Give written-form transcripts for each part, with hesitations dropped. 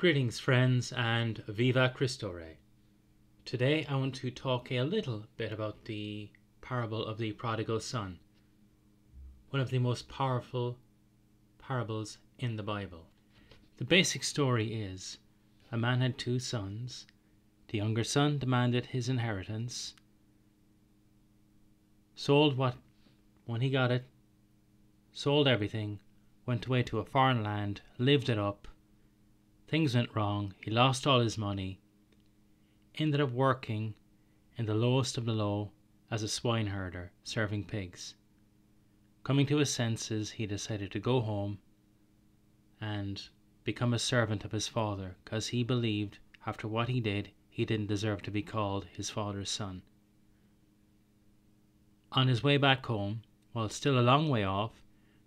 Greetings friends and Viva Cristo Rey. Today I want to talk a little bit about the parable of the prodigal son, one of the most powerful parables in the Bible. The basic story is a man had two sons. The younger son demanded his inheritance, sold everything, went away to a foreign land, lived it up. Things went wrong, he lost all his money, ended up working in the lowest of the low as a swineherder, serving pigs. Coming to his senses, he decided to go home and become a servant of his father, because he believed, after what he did, he didn't deserve to be called his father's son. On his way back home, while still a long way off,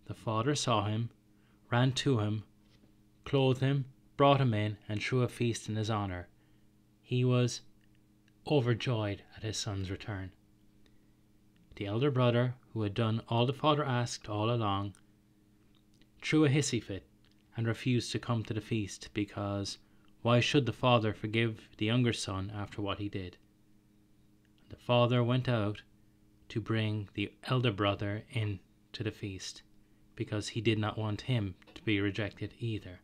the father saw him, ran to him, clothed him, brought him in and threw a feast in his honour. He was overjoyed at his son's return. The elder brother, who had done all the father asked all along, threw a hissy fit and refused to come to the feast, because why should the father forgive the younger son after what he did? The father went out to bring the elder brother in to the feast, because he did not want him to be rejected either.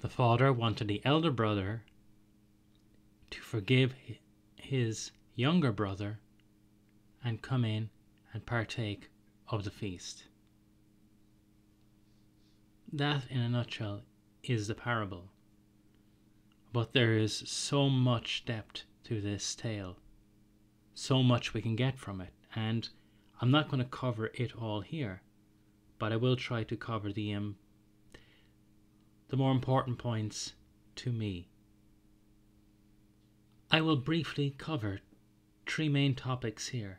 The father wanted the elder brother to forgive his younger brother and come in and partake of the feast. That, in a nutshell, is the parable. But there is so much depth to this tale, so much we can get from it, and I'm not going to cover it all here, but I will try to cover the more important points to me. I will briefly cover three main topics here.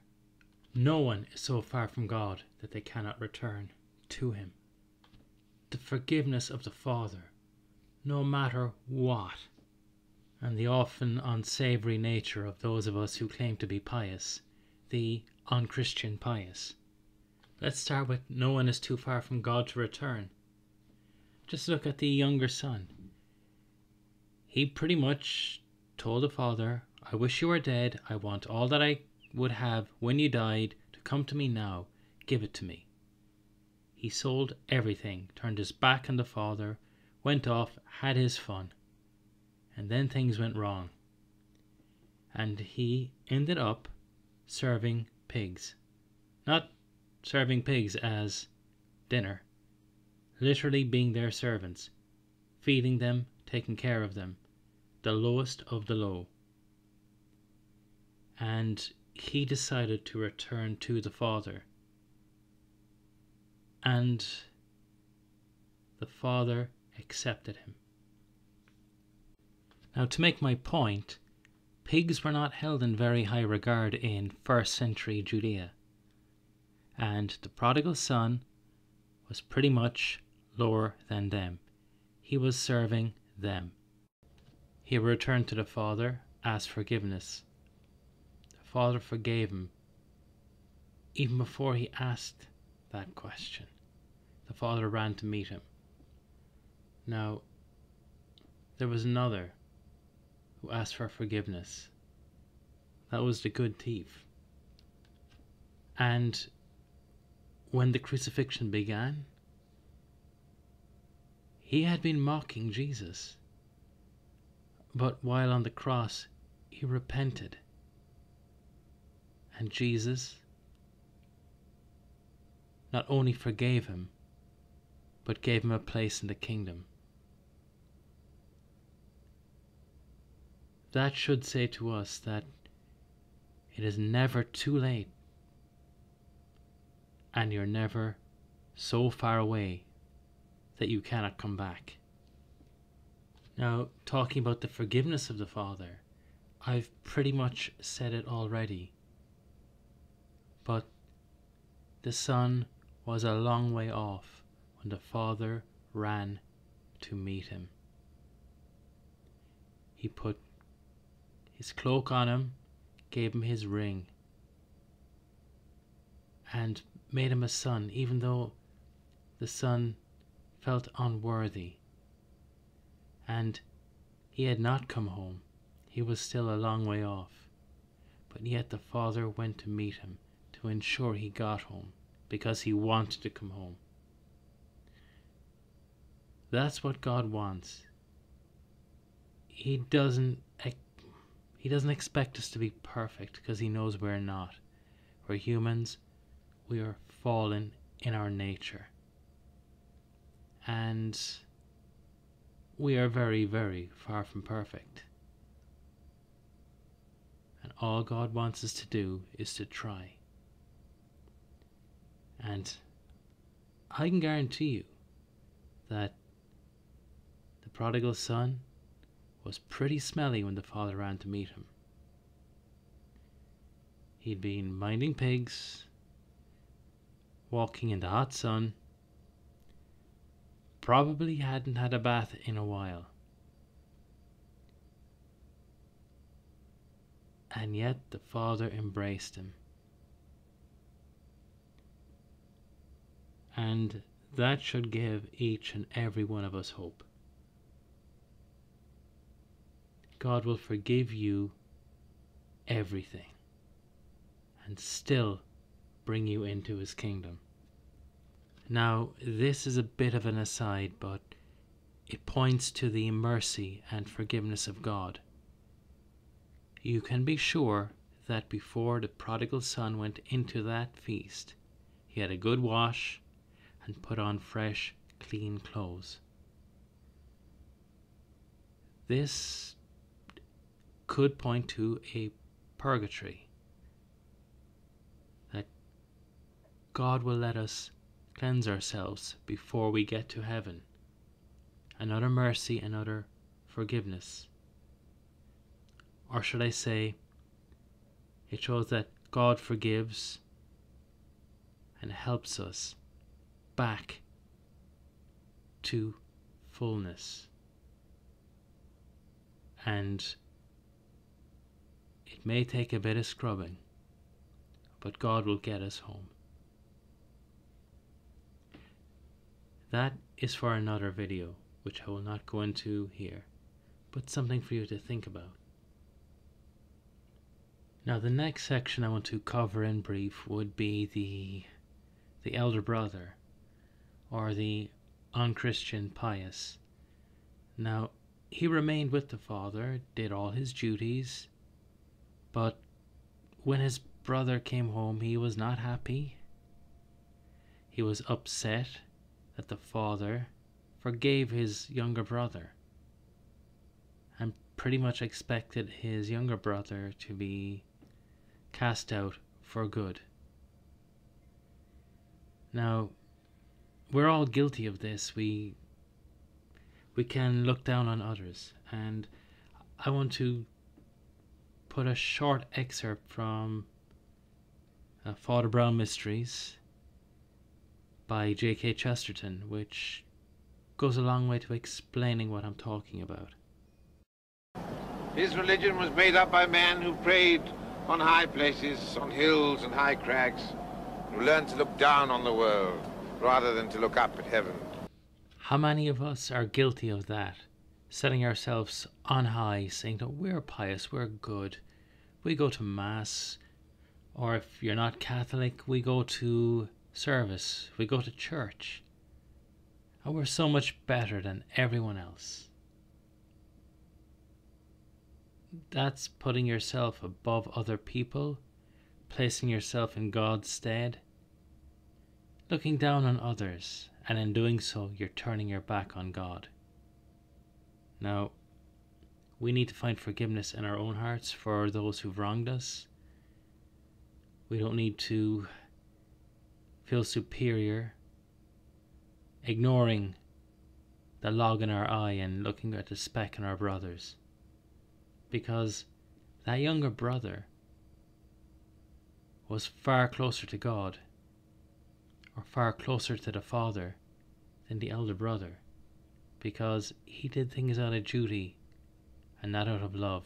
No one is so far from God that they cannot return to Him. The forgiveness of the Father, no matter what, and the often unsavoury nature of those of us who claim to be pious, the unchristian pious. Let's start with no one is too far from God to return. Just look at the younger son. He pretty much told the father, I wish you were dead. I want all that I would have when you died to come to me now. Give it to me. He sold everything, turned his back on the father, went off, had his fun. And then things went wrong. And he ended up serving pigs. Not serving pigs as dinner. Literally being their servants, feeding them, taking care of them, the lowest of the low. And he decided to return to the father. And the father accepted him. Now, to make my point, pigs were not held in very high regard in first century Judea. And the prodigal son was pretty much lower than them. He was serving them. He returned to the father, asked forgiveness. The father forgave him. Even before he asked that question, the father ran to meet him. Now, there was another who asked for forgiveness. That was the good thief. And when the crucifixion began, he had been mocking Jesus, but while on the cross, he repented. And Jesus not only forgave him, but gave him a place in the kingdom. That should say to us that it is never too late, and you're never so far away that you cannot come back. Now, talking about the forgiveness of the Father, I've pretty much said it already, but the Son was a long way off when the Father ran to meet him. He put his cloak on him, gave him his ring, and made him a son, even though the son felt unworthy. And He had not come home. He was still a long way off. But yet the father went to meet him to ensure he got home, because he wanted to come home. That's what God wants. He doesn't expect us to be perfect, because he knows we're not. We're humans. We are fallen in our nature. And we are very, very far from perfect. And all God wants us to do is to try. And I can guarantee you that the prodigal son was pretty smelly when the father ran to meet him. He'd been minding pigs, walking in the hot sun, probably hadn't had a bath in a while. And yet the father embraced him. And that should give each and every one of us hope. God will forgive you everything and still bring you into his kingdom. Now, this is a bit of an aside, but it points to the mercy and forgiveness of God. You can be sure that before the prodigal son went into that feast, he had a good wash and put on fresh, clean clothes. This could point to a purgatory, that God will let us cleanse ourselves before we get to heaven. Another mercy, another forgiveness. Or should I say, it shows that God forgives and helps us back to fullness. And it may take a bit of scrubbing, but God will get us home. That is for another video, which I will not go into here, but something for you to think about. Now, the next section I want to cover in brief would be the elder brother, or the unchristian pious. Now, he remained with the father, did all his duties, but when his brother came home, he was not happy. He was upset that the father forgave his younger brother and pretty much expected his younger brother to be cast out for good. Now, we're all guilty of this. We can look down on others, and I want to put a short excerpt from Father Brown Mysteries by J.K. Chesterton, which goes a long way to explaining what I'm talking about. His religion was made up by men who prayed on high places, on hills and high crags, who learned to look down on the world rather than to look up at heaven. How many of us are guilty of that? Setting ourselves on high, saying that we're pious, we're good, we go to mass, or if you're not Catholic, we go to service, we go to church, and we're so much better than everyone else. That's putting yourself above other people, placing yourself in God's stead, looking down on others, and in doing so, you're turning your back on God. Now, we need to find forgiveness in our own hearts for those who've wronged us. We don't need to feel superior, ignoring the log in our eye and looking at the speck in our brothers, because that younger brother was far closer to God, or far closer to the father, than the elder brother, because he did things out of duty and not out of love.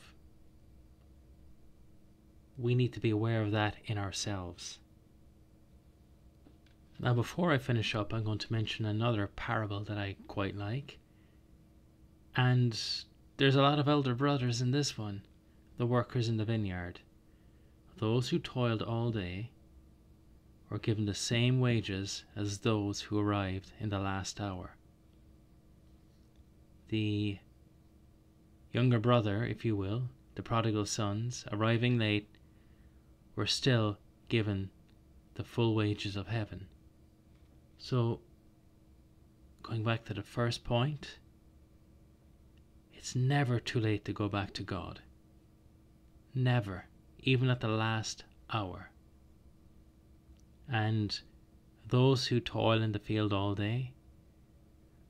We need to be aware of that in ourselves. Now, before I finish up, I'm going to mention another parable that I quite like, and There's a lot of elder brothers in this one, the workers in the vineyard. Those who toiled all day were given the same wages as those who arrived in the last hour. The younger brother, if you will, the prodigal sons, arriving late, were still given the full wages of heaven. So, going back to the first point, it's never too late to go back to God. Never, even at the last hour. And those who toil in the field all day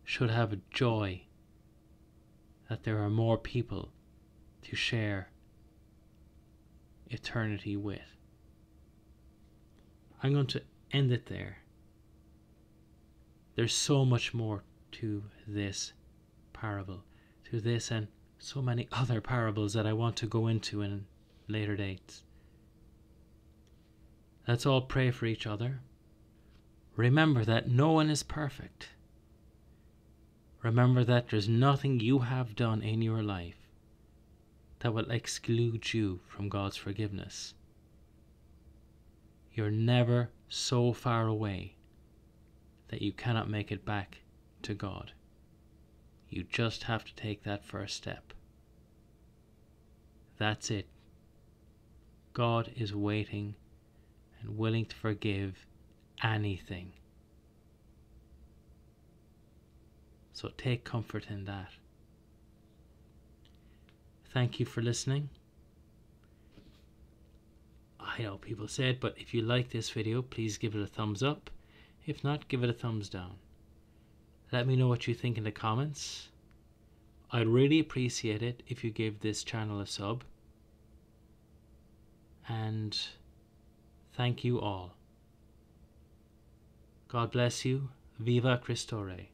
should have a joy that there are more people to share eternity with. I'm going to end it there. There's so much more to this parable, to this and so many other parables that I want to go into in later dates. Let's all pray for each other. Remember that no one is perfect. Remember that there's nothing you have done in your life that will exclude you from God's forgiveness. You're never so far away that you cannot make it back to God. You just have to take that first step. That's it. God is waiting and willing to forgive anything. So take comfort in that. Thank you for listening. I know people say it, but if you like this video, please give it a thumbs up. If not, give it a thumbs down. Let me know what you think in the comments. I'd really appreciate it if you gave this channel a sub. And thank you all. God bless you. Viva Cristo Rey.